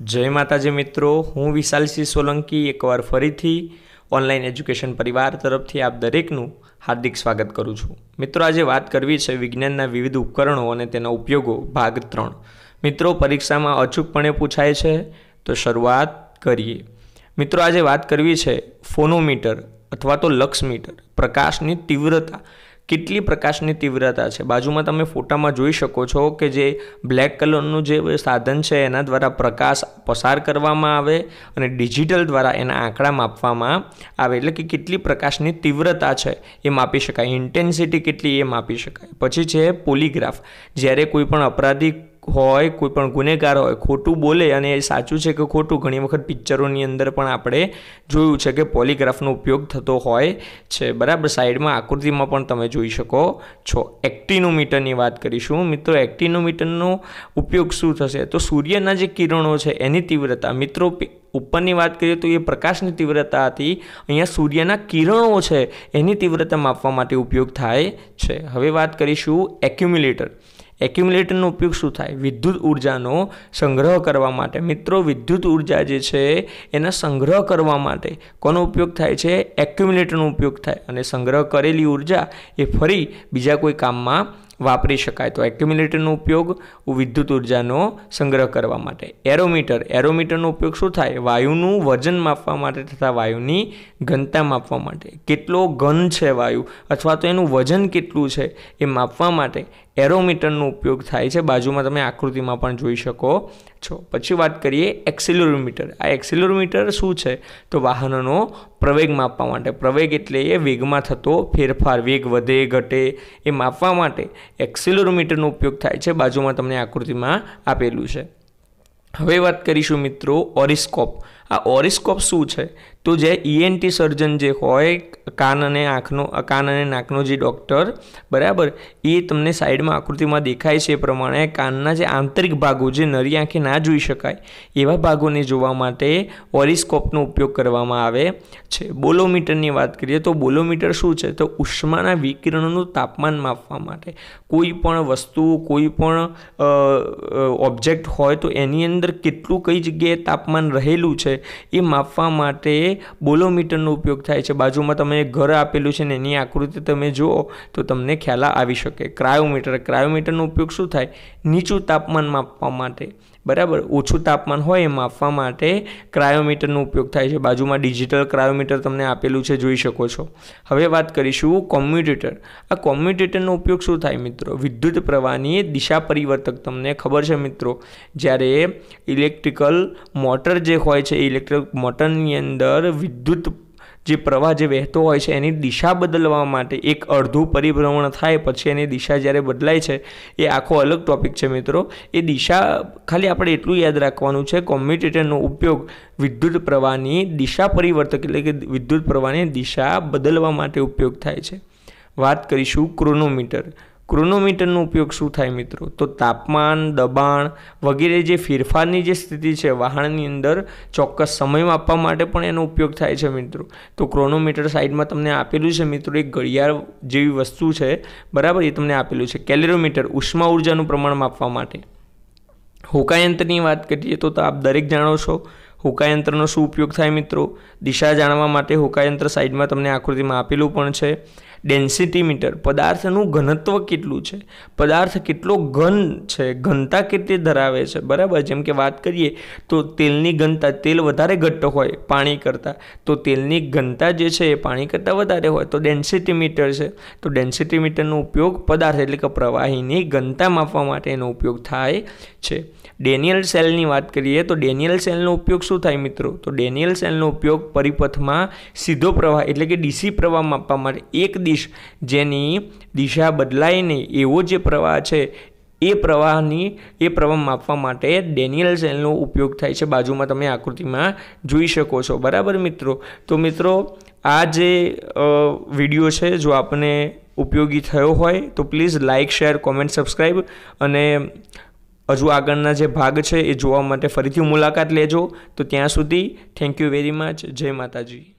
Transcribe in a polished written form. जय माताजी मित्रों, हूँ विशाल सिंह सोलंकी एक बार फरीथी ऑनलाइन एज्युकेशन परिवार तरफथी आप दरेकनुं हार्दिक स्वागत करूँ छूं। मित्रों आजे बात करवी छे विज्ञानना विविध उपकरणों अने तेना उपयोगों भाग 3। मित्रों परीक्षा में अचूकपणे पूछाय छे, तो शुरुआत करिए। मित्रों आजे बात करवी छे फोनोमीटर अथवा तो लक्ष्य मीटर। प्रकाशनी तीव्रता, कितनी प्रकाशनी तीव्रता है, बाजू में तमे फोटा में जोई शको छो कि जे ब्लैक कलरनु जे साधन है एना द्वारा प्रकाश पसार करवामां आवे अने डिजिटल द्वारा एना आंकड़ा मापवामां आवे, एटले कि कितनी प्रकाशनी तीव्रता है ये मापी शकाय, इंटेन्सिटी कितनी ये मापी शकाय। पछी छे पोलीग्राफ, ज्यारे कोईपण अपराधी होय, कोईपण गुनेगार होय, खोटुं बोले अने ए साचुं छे के खोटुं घणी वखत पिक्चरोनी अंदर पण आपणे जोयुं छे के पॉलीग्राफनो उपयोग थतो होय छे। बराबर, साइडमां आकृतिमां पण तमे जोई शको छो। एक्टिनोमीटरनी वात करीशुं। मित्रों एक्टिनोमीटरनो उपयोग शुं थशे, तो सूर्यना जे किरणो छे एनी तीव्रता। मित्रों उपरनी बात करिए तो ये प्रकाशनी तीव्रता थी, अहीं सूर्यना किरणों छे एनी तीव्रता मापवा माटे उपयोग थाय छे। हवे बात करीशुं एक्यूम्युलेटर। एक्यूम्युलेटरનો ઉપયોગ શું થાય? વિદ્યુત ઊર્જાનો સંગ્રહ કરવા માટે। મિત્રો વિદ્યુત ઊર્જા જે છે એના સંગ્રહ કરવા માટે કોનો ઉપયોગ થાય છે? એક્યુમ્યુલેટરનો ઉપયોગ થાય, અને સંગ્રહ કરેલી ઊર્જા એ ફરી બીજા કોઈ કામમાં वापरी शकाय। तो एक्यूम्युलेटरનો उपयोग विद्युत ऊर्जानो संग्रह करवा माटे। एरोमीटर, एरोमीटरનો उपयोग शुं थाय? वायुनु वजन मापवा माटे तथा वायुनी घनता मापवा माटे। केटलो घन छे वायु अथवा तो एनु वजन केटलुं छे ए मापवा माटे एरोमीटरનો उपयोग थाय छे। बाजुमां तमे आकृतिमां पण जोई शको छो। पछी वात करीए एक्सिलरोमीटर। आ एक्सिलरोमीटर शुं छे? तो वाहनोनो प्रवेग मापवा माटे। प्रवेग एटले ए वेगमां थतो फेरफार, वेग वधे घटे ए मापवा माटे एक्सिलरोमीटरનો उपयोग थाय छे। बाजुमां तमने आकृतिमां आपेलुं छे। हवे वात करीशुं मित्रों ओरिस्कोप। आ ओरिस्कोप शुं छे? तो जे ईएनटी सर्जन जे होय, कान अने नाकनो जे डॉक्टर, बराबर, ये तमने साइड में आकृति में देखाय छे प्रमाणे कानना जे आंतरिक भागों जे नरी आँखे ना जोई शकाय एवा भागोने जोवा माटे ओरिस्कोपनो उपयोग करवामां आवे छे। बोलोमीटरनी वात करीए तो बोलोमीटर शुं छे? तो उष्माना विकिरणनुं तापमान मापवा माटे। कोईपण वस्तु, कोईपण ऑब्जेक्ट होय तो एनी अंदर केटलुं, कई जग्याए तापमान रहेलुं छे ए मापवा माटे बोलोमीटरનો उपयोग થાય છે। બાજુમાં તમે ઘર આપેલું છે ને એની આકૃતિ તમે જુઓ તો તમને ખ્યાલ આવી શકે। ક્રાયોમીટર, ક્રાયોમીટરનો ઉપયોગ શું થાય? નીચું તાપમાન માપવા માટે, બરાબર, ઓછું તાપમાન હોય એ માપવા માટે ક્રાયોમીટરનો ઉપયોગ થાય છે। બાજુમાં ડિજિટલ ક્રાયોમીટર તમને આપેલું છે, જોઈ શકો છો। હવે વાત કરીશું કોમ્યુટેટર। આ કોમ્યુટેટરનો ઉપયોગ શું થાય? મિત્રો વિદ્યુત પ્રવાહની દિશા પરિવર્તક। તમને ખબર છે મિત્રો, જ્યારે ઇલેક્ટ્રિકલ મોટર જે હોય છે, ઇલેક્ટ્રિક મોટરની અંદર વિદ્યુત જે પ્રવાહ જે વહેતો હોય છે એની દિશા બદલવા માટે એક અડધું પરિભ્રમણ થાય, પછી એની દિશા જ્યારે બદલાય છે, એ આખો અલગ ટોપિક છે મિત્રો। એ દિશા ખાલી આપણે એટલું યાદ રાખવાનું છે, કોમ્યુટેટરનો ઉપયોગ વિદ્યુત પ્રવાહની દિશા પરિવર્તક એટલે કે વિદ્યુત પ્રવાહની દિશા બદલવા માટે ઉપયોગ થાય છે। વાત કરીશું ક્રોનોમીટર। ક્રોનોમીટરનો ઉપયોગ શું થાય મિત્રો? તો તાપમાન, દબાણ વગેરે જે ફેરફારની જે સ્થિતિ છે વાહનની અંદર ચોક્કસ સમય માપવા માટે પણ એનો ઉપયોગ થાય છે મિત્રો। તો ક્રોનોમીટર સાઈડમાં તમને આપેલું છે મિત્રો, એક ઘડિયાળ જેવી વસ્તુ છે, બરાબર, એ તમને આપેલું છે। કેલેરોમીટર, ઉષ્મા ઉર્જાનું પ્રમાણ માપવા માટે। હોકાયંત્રની વાત કરીએ તો આપ દરેક જાણો છો હોકાયંત્રનો શું ઉપયોગ થાય મિત્રો? દિશા જાણવા માટે હોકાયંત્ર સાઈડમાં તમને આકૃતિમાં આપેલું પણ છે। डेंसिटी मीटर, पदार्थनु घनत्व केटलुं छे, पदार्थ केटलो घन छे, घनता केटली धरावे छे, बराबर। जेम के बात करिए तो तेलनी घनता, तेल वधारे घट्ट होय पाणी करता, तो तेलनी घनता जे छे पाणी करता वधारे होय तो डेंसिटी मीटर छे। तो डेंसिटी मीटरनो उपयोग पदार्थ एटले के प्रवाहीनी घनता मापवा माटे एनो उपयोग थाय छे। डेनियल सेलनी वात करिए तो डेनियल सेलनो उपयोग शुं थाय मित्रों? तो डेनियल सेलनो उपयोग परिपथमां सीधो प्रवाह एटले के डीसी प्रवाह मापवा माटे, एक दिश जेनी दिशा बदलाय नहीं एवो जे प्रवाह छे ए प्रवाह मापवा माटे डेनियल सेलनो उपयोग थाय छे। बाजुमां तमे आकृतिमां जोई शको छो, बराबर मित्रों। तो मित्रों आ जे विडियो छे जो आपने उपयोगी थयो होय तो please like, share, comment, subscribe, अने हजू आगळना जे भाग छे ए जोवा माटे फरीथी मुलाकात लेजो। तो त्यां सुधी थैंक यू वेरी मच। जय माताजी।